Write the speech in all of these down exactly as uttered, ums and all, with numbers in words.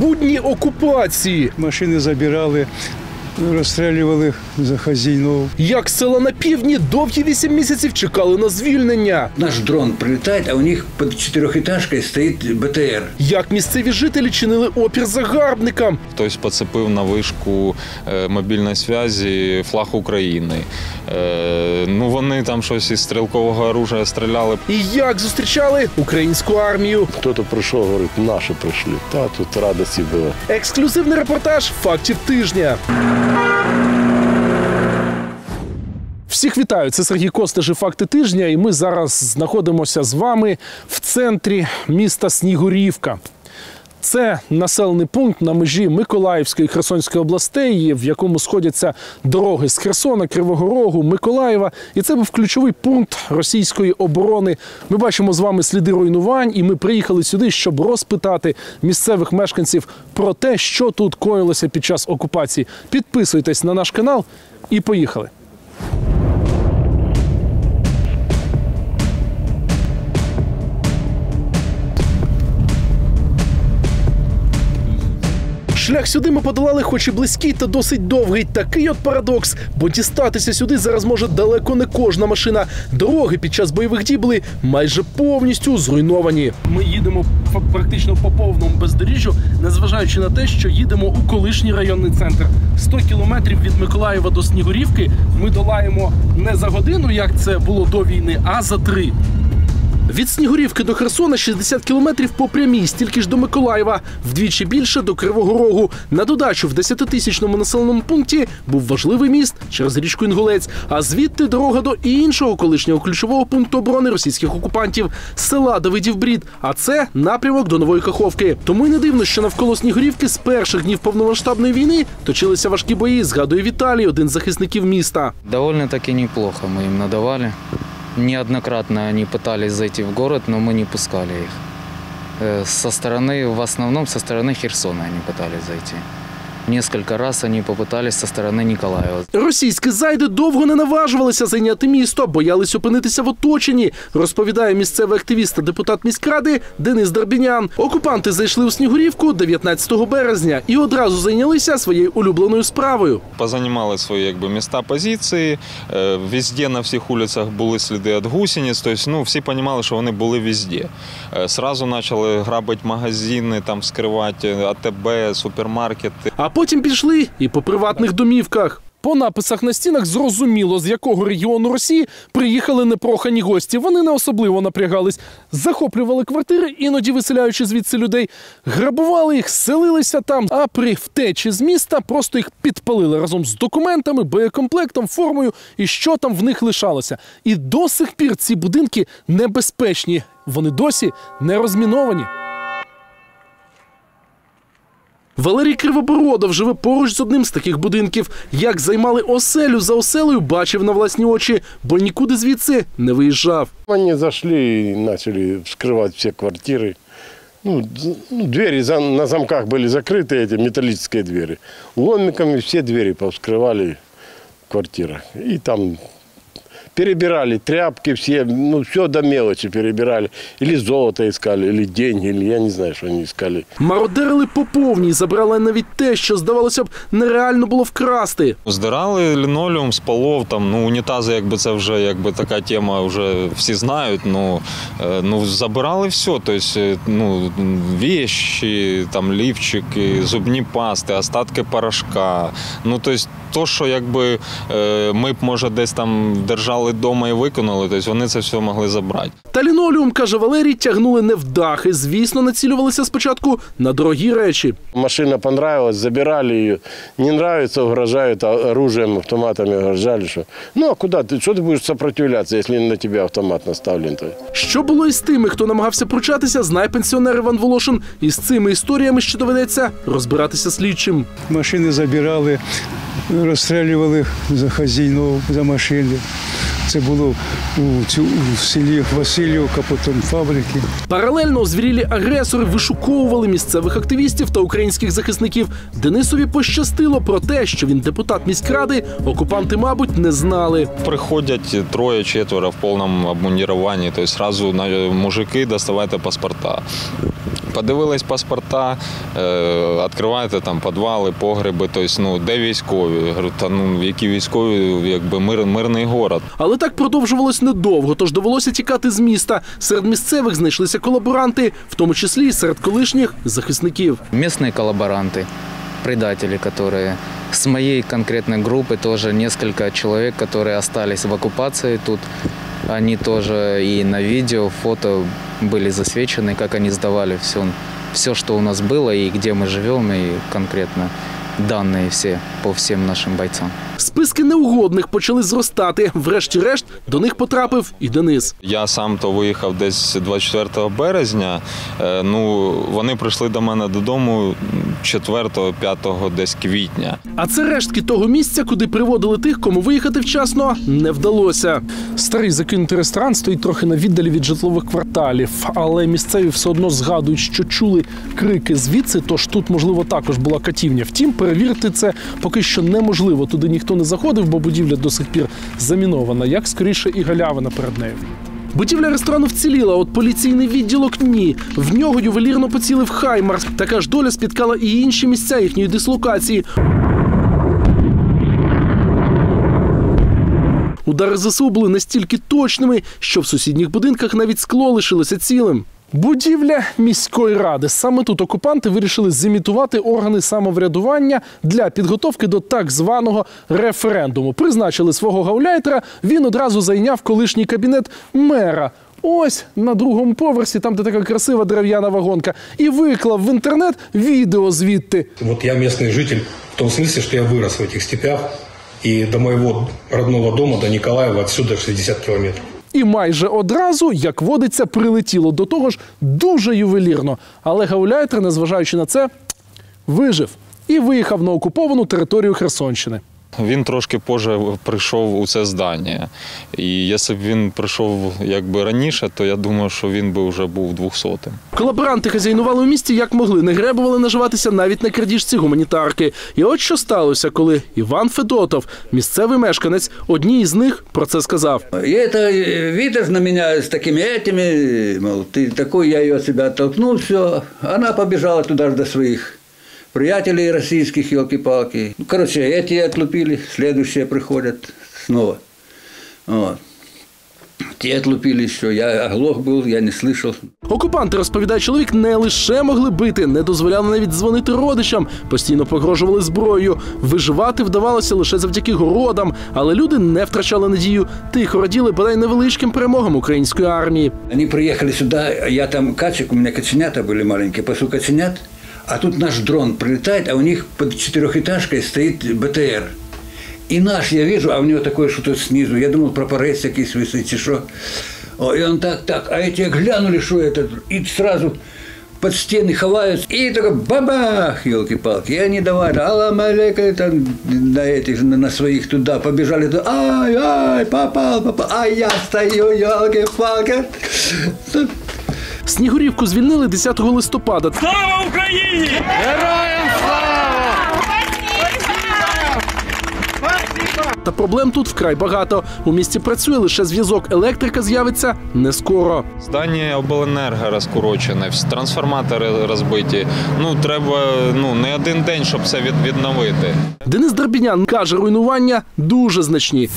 будні окупації. Машини забирали, розстрілювали за хазяїнів. Як села на півдні довгі вісім місяців чекали на звільнення. Наш дрон прилітає, а у них під чотирьохэтажкою стоїть Б Т Р. Як місцеві жителі чинили опір загарбникам. Хтось поцепив на вишку мобільної зв'язки флаг України. Ну, вони там щось із стрілкового оружия стріляли. І як зустрічали українську армію. Хто-то прийшов, говорить, наші прийшли. Та тут радості було. Ексклюзивний репортаж «Фактів тижня». Всіх вітаю, це Сергій Костеж і «Факти тижня», і ми зараз знаходимося з вами в центрі міста Снігурівка. Це населений пункт на межі Миколаївської і Херсонської областей, в якому сходяться дороги з Херсона, Кривого Рогу, Миколаєва. І це був ключовий пункт російської оборони. Ми бачимо з вами сліди руйнувань, і ми приїхали сюди, щоб розпитати місцевих мешканців про те, що тут коїлося під час окупації. Підписуйтесь на наш канал і поїхали! Шлях сюди ми подолали хоч і близький, та досить довгий. Такий от парадокс, бо дістатися сюди зараз може далеко не кожна машина. Дороги під час бойових дій були майже повністю зруйновані. Ми їдемо практично по повному бездоріжжю, незважаючи на те, що їдемо у колишній районний центр. сто кілометрів від Миколаєва до Снігурівки ми долаємо не за годину, як це було до війни, а за три. Від Снігурівки до Херсона шістдесят кілометрів по прямій, стільки ж до Миколаєва, вдвічі більше до Кривого Рогу. На додачу в десятитисячному населеному пункті був важливий міст через річку Інгулець, а звідти дорога до іншого колишнього ключового пункту оборони російських окупантів – села Давидів-Брід, а це напрямок до Нової Каховки. Тому й не дивно, що навколо Снігурівки з перших днів повномасштабної війни точилися важкі бої, згадує Віталій, один з захисників міста. Доволі таки неплохо ми їм надавали. Неоднократно они пытались зайти в город, но мы не пускали их. Со стороны, в основном со стороны Херсона они пытались зайти. Несколько раз вони попитались зі сторони Миколаєва. Російські зайди довго не наважувалися зайняти місто, боялись опинитися в оточенні, розповідає місцевий активіст та депутат міськради Денис Дарбінян. Окупанти зайшли у Снігурівку дев'ятнадцятого березня і одразу зайнялися своєю улюбленою справою. Позанімали свої якби міста позиції, везде на всіх вулицях були сліди від гусениць, тобто ну, всі розуміли, що вони були везде. Сразу почали грабити магазини, там скривати А Т Б, супермаркети. А потім пішли і по приватних домівках. По написах на стінах зрозуміло, з якого регіону Росії приїхали непрохані гості. Вони не особливо напрягались. Захоплювали квартири, іноді виселяючи звідси людей. Грабували їх, селилися там. А при втечі з міста просто їх підпалили разом з документами, боєкомплектом, формою і що там в них лишалося. І до сих пір ці будинки небезпечні. Вони досі не розміновані. Валерий Кривобородов живе поруч з одним з таких будинків. Як займали оселю за оселею, бачив на власні очі, бо нікуди звідси не виїжджав. Вони зайшли і почали вскривати всі квартири. Ну, двері на замках були закриті, ці металічні двері. Ломиками всі двері повскривали в квартирах. І там перебирали тряпки все, ну все до мелочи перебирали. Или золото искали, или деньги, или я не знаю, что они искали. Мародерили по повній, забрали навіть те, що, здавалося б, нереально було вкрасти. Здирали лінолеум з полов, там, ну, унітази, якби це вже, якби така тема, вже всі знають, ну, ну забирали все, тобто, ну, вещи, там, лівчики, зубні пасти, остатки порошка, ну, тобто, то, що, якби, ми б, може, десь там держали вдома і виконали, тобто вони це все могли забрати. Та лінолеум, каже Валерій, тягнули не в дах і, звісно, націлювалися спочатку на дорогі речі. Машина понравилась, забирали її, не нравиться, угрожають оружием, автоматами угрожали, що ну а куди ти, що ти будеш сопротивлятися, якщо на тебе автомат наставлений? Що було із тими, хто намагався пручатися, знає пенсіонер Іван Волошин. І з цими історіями ще доведеться розбиратися слідчим. Машини забирали, розстрілювали за хазяїнів, за машини. Це було в селі Васильевка, потім фабрики. Паралельно озвірілі агресори вишуковували місцевих активістів та українських захисників. Денисові пощастило про те, що він депутат міськради, окупанти, мабуть, не знали. Приходять троє-четверо в повному обмундіруванні, тобто одразу мужики, доставайте паспорта. Подивились паспорта, відкриваєте там підвали, погреби, тобто, ну, де військові? Говорю, та, ну, які військові, якби мир, мирний город. Але так продовжувалось недовго, тож довелося тікати з міста. Серед місцевих знайшлися колаборанти, в тому числі і серед колишніх захисників. Місцеві колаборанти, предатели, які... С моей конкретной группы тоже несколько человек, которые остались в оккупации тут. Они тоже и на видео, фото были засвечены, как они сдавали все, все, что у нас было, и где мы живем, и конкретно данные все по всем нашим бойцам. Списки неугодних почали зростати. Врешті-решт до них потрапив і Денис. Я сам то виїхав десь двадцять четвертого березня. Ну, вони прийшли до мене додому четвертого, п'ятого десь квітня. А це рештки того місця, куди приводили тих, кому виїхати вчасно не вдалося. Старий закинутий ресторан стоїть трохи на віддалі від житлових кварталів. Але місцеві все одно згадують, що чули крики звідси, тож тут, можливо, також була катівня. Втім, перевірити це поки що неможливо. Туди ніхто не заходив, бо будівля до сих пір замінована, як скоріше і галявина перед нею. Будівля ресторану вціліла, от поліційний відділок – ні. В нього ювелірно поцілив «Хаймар». Така ж доля спіткала і інші місця їхньої дислокації. Удари ЗСУ були настільки точними, що в сусідніх будинках навіть скло лишилося цілим. Будівля міської ради. Саме тут окупанти вирішили зімітувати органи самоврядування для підготовки до так званого референдуму. Призначили свого гауляйтера, він одразу зайняв колишній кабінет мера. Ось на другому поверсі, там де така красива дерев'яна вагонка. І виклав в інтернет відео звідти. От я місцевий житель, в тому сенсі, що я вирос в цих степях. І до моєго родного дому, до Миколаєва, відсюди шістдесят кілометрів. І майже одразу, як водиться, прилетіло. До того ж, дуже ювелірно. Але гауляйтер, незважаючи на це, вижив і виїхав на окуповану територію Херсонщини. Він трошки позже прийшов у це здання. І якщо б він прийшов якби раніше, то я думаю, що він би вже був двохсотим. Колаборанти хазяйнували у місті як могли, не гребували наживатися навіть на крадіжці гуманітарки. І от що сталося, коли Іван Федотов, місцевий мешканець, одній із них про це сказав. Я це бачив на мене з такими цими, мол, ти такий, я її від себе відтолкнув, все. Вона побіжала туди до своїх. Приятелей российских, елки-палки. Ну, короче, эти отлупили, следующие приходят снова. Вот. Ті отлупили, що я оглох був, я не слышав. Окупанти, розповідає чоловік, не лише могли бити, не дозволяли навіть дзвонити родичам, постійно погрожували зброєю. Виживати вдавалося лише завдяки городам, але люди не втрачали надію. Тихо раділи, бодай, невеличким перемогам української армії. Вони приїхали сюди, я там качик, у мене каченята були маленькі, пасу каченят. А тут наш дрон прилетает, а у них под четырехэтажкой стоит Б Т Р. И наш я вижу, а у него такое что-то снизу. Я думал, пропорец какие-то висит, и что. И он так-так, а эти глянули, что это, и сразу под стены ховаются. И только бабах, елки-палки. И они давай, алам алейка, там, на этих, на своих туда побежали. Ай-ай, попал, попал, а я стою, елки-палки. Снігурівку звільнили десятого листопада. Слава Україні! Героям слава! Спасибо! Та проблем тут вкрай багато. У місті працює лише зв'язок. Електрика з'явиться не скоро. Здання обленерго розкорочене, трансформатори розбиті. Ну, треба, ну, не один день, щоб все відновити. Денис Дарбінян каже, руйнування дуже значні.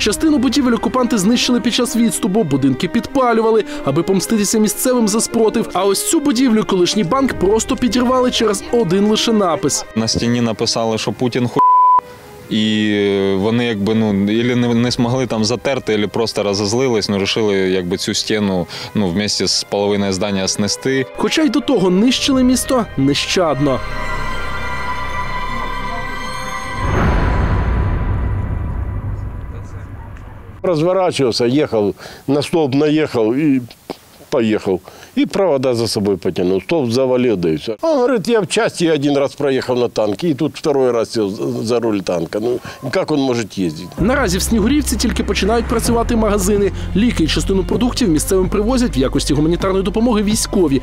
Частину будівель окупанти знищили під час відступу, будинки підпалювали, аби помститися місцевим за спротив. А ось цю будівлю колишній банк просто підірвали через один лише напис. На стіні написали, що Путін хуй. І вони якби, ну, ілі не, не змогли там затерти, ілі просто розозлились, ну, вирішили якби цю стіну, ну, в місті з половиною здання снести. Хоча й до того нищили місто нещадно. Разворачивался, ехал, на столб наехал и поехал. И провода за собой потянул. Столб завалил, да и все. Он говорит, я в части один раз проехал на танке, и тут второй раз сел за руль танка. Ну, как он может ездить? Наразі в Снігурівці тільки починають працювати магазини. Ліки і частину продуктів місцевим привозять в якості гуманітарної допомоги військові.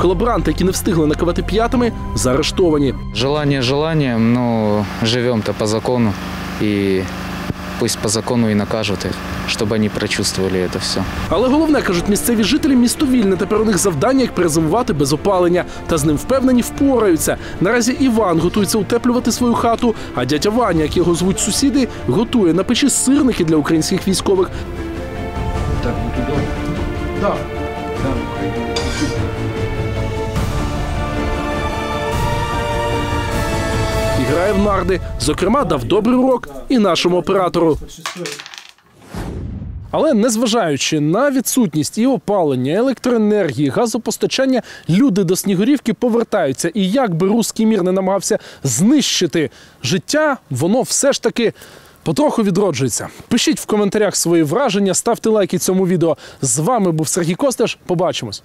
Колаборанти, які не встигли накивати п'ятами, заарештовані. Желання желанням, ну, живемо-то по закону. І пусть по закону і накажуть їх, щоб вони прочувствували це все. Але головне, кажуть місцеві жителі, місто вільне. Тепер у них завдання, як перезимувати без опалення. Та з ним, впевнені, впораються. Наразі Іван готується утеплювати свою хату, а дядя Ваня, як його звуть сусіди, готує на печі сирники для українських військових. Так, туди? Так. Грає в нарди. Зокрема, дав добрий урок і нашому оператору. Але незважаючи на відсутність і опалення, електроенергії, газопостачання, люди до Снігурівки повертаються. І як би руський мір не намагався знищити життя, воно все ж таки потроху відроджується. Пишіть в коментарях свої враження, ставте лайки цьому відео. З вами був Сергій Костеж. Побачимось.